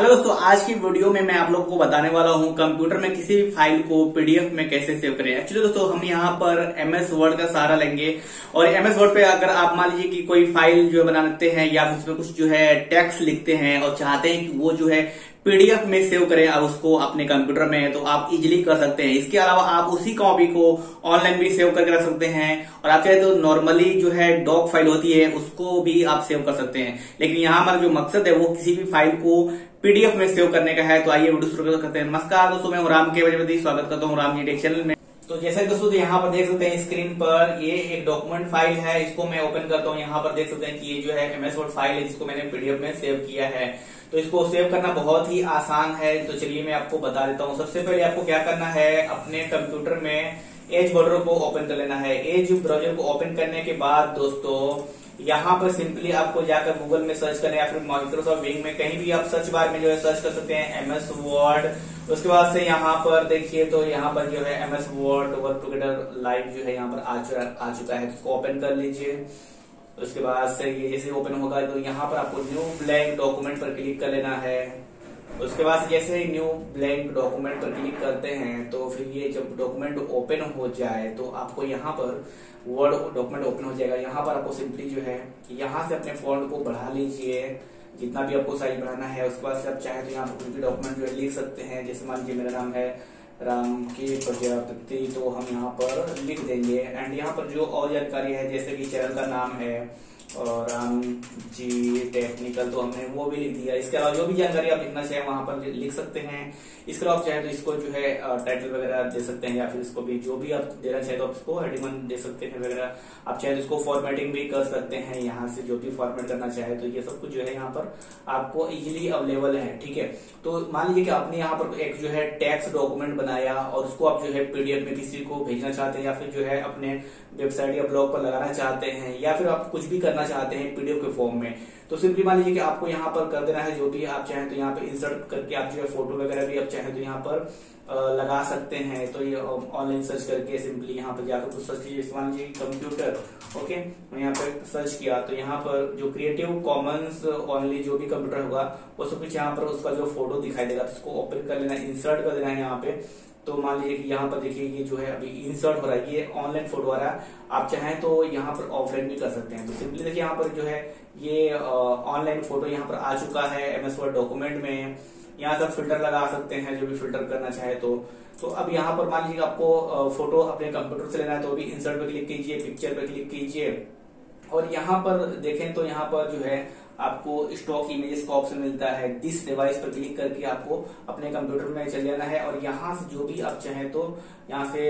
Hello दोस्तों, आज की वीडियो में मैं आप लोगों को बताने वाला हूं कंप्यूटर में किसी भी फाइल को पीडीएफ में कैसे सेव करें। एक्चुअली दोस्तों, हम यहां पर एमएस वर्ड का सहारा लेंगे और एमएस वर्ड पे अगर आप मान लीजिए कि कोई फाइल जो बना लेते हैं या फिर उसमें कुछ जो है टेक्स्ट लिखते हैं और चाहते हैं कि वो जो है पीडीएफ में सेव करें और उसको अपने कंप्यूटर में, तो आप इजीली कर सकते हैं। इसके अलावा आप उसी कॉपी को ऑनलाइन भी सेव करके रख सकते हैं और आप चाहे तो नॉर्मली जो है डॉक फाइल होती है उसको भी आप सेव कर सकते हैं, लेकिन यहाँ हमारा जो मकसद है वो किसी भी फाइल को पीडीएफ में सेव करने का है। तो आइए वीडियो शुरू करते हैं। नमस्कार दोस्तों, मैं राम के प्रजापति, स्वागत करता हूँ रामजी टेक चैनल में। तो जैसे दोस्तों यहाँ पर देख सकते हैं स्क्रीन पर, ये एक डॉक्यूमेंट फाइल है, इसको मैं ओपन करता हूँ। यहाँ पर देख सकते हैं कि ये जो है एमएस वर्ड फाइल है जिसको मैंने पीडीएफ में सेव किया है। तो इसको सेव करना बहुत ही आसान है, तो चलिए मैं आपको बता देता हूँ। सबसे पहले आपको क्या करना है, अपने कंप्यूटर में एज ब्राउजर को ओपन कर लेना है। एज ब्राउजर को ओपन करने के बाद दोस्तों यहाँ पर सिंपली आपको जाकर गूगल में सर्च करना है या फिर माइक्रोसॉफ्ट विंग में कहीं भी आप सर्च बार में जो है सर्च कर सकते हैं एमएस वर्ड। उसके बाद से यहाँ पर देखिए, तो यहाँ पर जो है MS Word work together live जो है यहाँ पर आ चुका है, इसको ओपन कर लीजिए। उसके बाद से ये जैसे ओपन होगा तो यहाँ पर आपको न्यू ब्लैंक डॉक्यूमेंट पर क्लिक कर लेना है। उसके बाद जैसे ही न्यू ब्लैंक डॉक्यूमेंट पर क्लिक करते हैं तो फिर ये जब डॉक्यूमेंट ओपन हो जाए तो आपको यहाँ पर वर्ड डॉक्यूमेंट ओपन हो जाएगा। यहाँ पर आपको सिंपली जो है यहाँ से अपने फॉन्ट को बढ़ा लीजिए जितना भी आपको साइज बढ़ाना है। उसके बाद से आप चाहे तो यहाँ पर कोई भी डॉक्यूमेंट जो है लिख सकते हैं। जैसे मान लीजिए मेरा नाम है राम के प्रजापति, तो हम यहाँ पर लिख देंगे। एंड यहाँ पर जो और जानकारी है जैसे कि चैनल का नाम है और रामजी टेक्निकल, तो हमने वो भी लिख दिया। इसके अलावा जो भी जानकारी आप लिखना चाहें वहां पर लिख सकते हैं। इसके अलावा आप चाहे तो इसको जो है टाइटल वगैरह दे सकते हैं या फिर इसको भी जो भी आप देना चाहे तो आप इसको हेडिंग दे सकते हैं वगैरह। आप चाहे तो इसको फॉर्मेटिंग भी कर सकते हैं, यहाँ से जो भी फॉर्मेट करना चाहे। तो ये सब कुछ जो है यहाँ पर आपको इजिली अवेलेबल है, ठीक है। तो मान लीजिए कि आपने यहाँ पर एक जो है टेक्स्ट डॉक्यूमेंट बनाया और उसको आप जो है पीडीएफ में किसी को भेजना चाहते हैं या फिर जो है अपने वेबसाइट या ब्लॉग पर लगाना चाहते हैं या फिर आप कुछ भी करना चाहते हैं पीडीएफ के फॉर्म में, तो सिंपली मान लीजिए कि आपको यहाँ पर कर देना है जो भी आप चाहें तो यहाँ पर इंसर्ट करके आप जो है फोटो वगैरह भी आप चाहें तो यहाँ पर लगा सकते हैं। तो ये ऑनलाइन सर्च करके सिंपली यहाँ पर जाकर कुछ सर्च कीजिए, मान लीजिए कंप्यूटर, ओके मैं यहाँ पर सर्च किया तो यहाँ पर जो क्रिएटिव कॉमन्स ओनली जो भी कंप्यूटर होगा वो सब कुछ यहाँ पर उसका जो फोटो दिखाई देगा तो उसको ओपन कर लेना, इंसर्ट कर देना है यहाँ पे। तो मान लीजिए कि यहाँ पर देखिए ये जो है अभी इंसर्ट हो रहा है, ये ऑनलाइन फोटो आ रहा है। आप चाहें तो यहाँ पर ऑफलाइन भी कर सकते हैं। तो सिंपली देखिए यहाँ पर जो है ये ऑनलाइन फोटो यहाँ पर आ चुका है एमएस वर्ड डॉक्यूमेंट में। यहाँ से आप फिल्टर लगा सकते हैं जो भी फिल्टर करना चाहे तो अब यहाँ पर मान लीजिए आपको फोटो अपने कंप्यूटर से लेना है तो अभी इंसर्ट पर क्लिक कीजिए, पिक्चर पर क्लिक कीजिए और यहाँ पर देखें तो यहाँ पर जो है आपको स्टॉक इमेजेस का ऑप्शन मिलता है। दिस डिवाइस पर क्लिक करके आपको अपने कंप्यूटर में चले जाना है और यहाँ से जो भी आप चाहें तो यहाँ से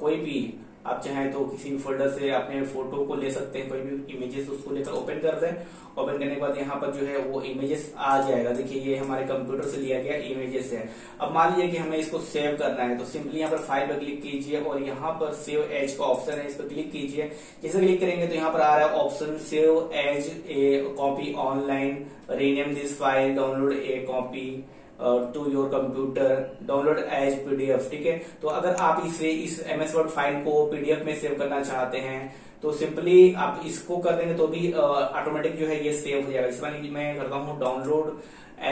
कोई भी आप चाहें तो किसी भी फोल्डर से अपने फोटो को ले सकते हैं, कोई भी इमेजेस उसको लेकर ओपन कर दें। ओपन करने के बाद यहाँ पर जो है वो इमेजेस आ जाएगा। देखिए ये हमारे कंप्यूटर से लिया गया इमेजेस है। अब मान लीजिए कि हमें इसको सेव करना है तो सिंपली यहाँ पर फाइल पर क्लिक कीजिए और यहाँ पर सेव एज का ऑप्शन है, इस पर क्लिक कीजिए। जैसे क्लिक करेंगे तो यहाँ पर आ रहा है option save as a copy online, rename this file, download a copy to your computer, download as PDF, ठीक है। तो अगर आप इसे इस एमएस वर्ड फाइल को पीडीएफ में सेव करना चाहते हैं तो सिंपली आप इसको कर देंगे तो भी ऑटोमेटिक जो है ये सेव हो जाएगा। इस बार मैं करता हूँ डाउनलोड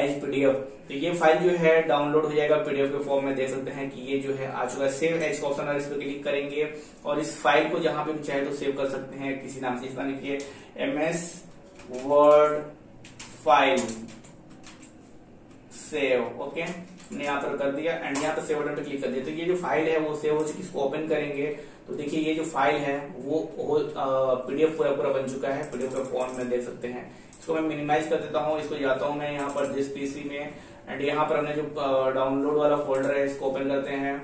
एज पीडीएफ, तो ये फाइल जो है डाउनलोड हो जाएगा पीडीएफ के फॉर्म में। देख सकते हैं कि ये जो है आ चुका है। सेव एज का ऑप्शन है, इस पर क्लिक करेंगे और इस फाइल को जहां पे हम चाहे तो सेव कर सकते हैं किसी नाम से। इस बार देखिए MS Word file save, okay हमने यहाँ पर कर दिया एंड यहाँ पर सेव बटन पर क्लिक कर दिया। तो ये जो फाइल है वो सेव हो चुकी है। इसको ओपन करेंगे तो देखिए ये जो फाइल है वो पीडीएफ पूरा बन चुका है, पीडीएफ का फॉर्म में देख सकते हैं। इसको मैं मिनिमाइज कर देता हूँ, इसको जाता हूँ मैं यहाँ पर जिस पीसी में एंड यहाँ पर हमने जो डाउनलोड वाला फोल्डर है इसको ओपन करते हैं।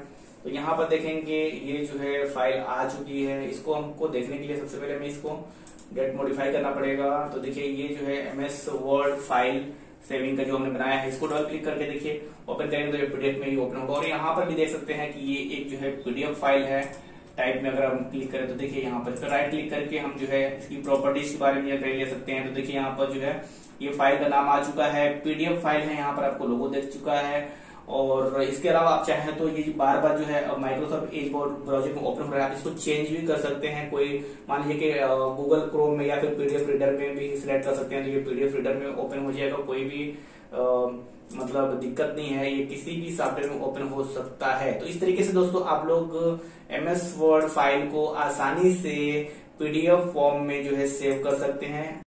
तो यहाँ पर देखेंगे ये जो है फाइल आ चुकी है। इसको हमको देखने के लिए सबसे पहले हमें इसको गेट मॉडिफाई करना पड़ेगा। तो देखिए ये जो है एमएस वर्ड फाइल सेविंग का जो हमने बनाया है, इसको डबल क्लिक करके देखिए ओपन करेंगे तो पीडीएफ में ही ओपन होगा। और यहाँ पर भी देख सकते हैं कि ये एक जो है पीडीएफ फाइल है। टाइप में अगर हम क्लिक करें तो देखिए यहाँ पर तो राइट क्लिक करके हम जो है इसकी प्रॉपर्टीज के बारे में जानकारी ले सकते हैं। तो देखिए यहाँ पर जो है ये फाइल का नाम आ चुका है, पीडीएफ फाइल है, यहाँ पर आपको लोगो देख चुका है। और इसके अलावा आप चाहे तो ये बार बार जो है माइक्रोसॉफ्ट एज ब्राउजर में ओपन हो रहा है, आप इसको चेंज भी कर सकते हैं। कोई मान लीजिए कि गूगल क्रोम में या फिर पीडीएफ रीडर में भी सिलेक्ट कर सकते हैं तो ये पीडीएफ रीडर में ओपन हो जाएगा। कोई भी मतलब दिक्कत नहीं है, ये किसी भी सॉफ्टवेयर में ओपन हो सकता है। तो इस तरीके से दोस्तों आप लोग MS वर्ड फाइल को आसानी से PDF फॉर्म में जो है सेव कर सकते हैं।